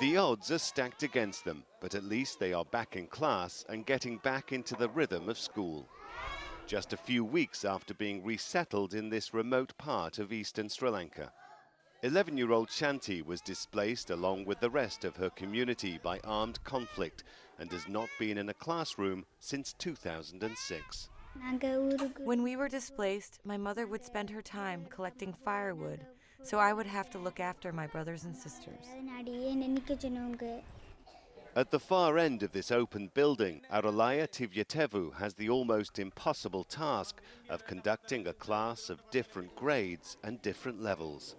The odds are stacked against them, but at least they are back in class and getting back into the rhythm of school. Just a few weeks after being resettled in this remote part of eastern Sri Lanka. 11-year-old Shanti was displaced along with the rest of her community by armed conflict and has not been in a classroom since 2006. When we were displaced, my mother would spend her time collecting firewood, so I would have to look after my brothers and sisters. At the far end of this open building, Aralaya Tivyatevu has the almost impossible task of conducting a class of different grades and different levels.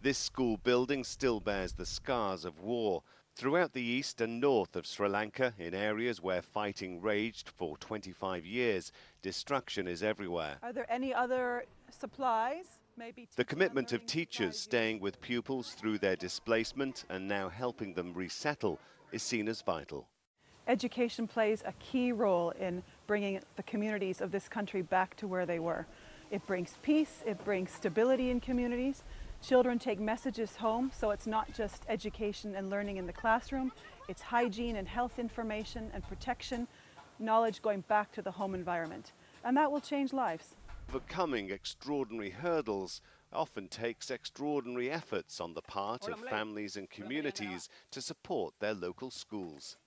This school building still bears the scars of war. Throughout the east and north of Sri Lanka, in areas where fighting raged for 25 years, destruction is everywhere. Are there any other supplies? Maybe the commitment of teachers staying with pupils through their displacement and now helping them resettle is seen as vital. Education plays a key role in bringing the communities of this country back to where they were. It brings peace, it brings stability in communities. Children take messages home, so it's not just education and learning in the classroom, it's hygiene and health information and protection, knowledge going back to the home environment. And that will change lives. Overcoming extraordinary hurdles often takes extraordinary efforts on the part of families and communities to support their local schools.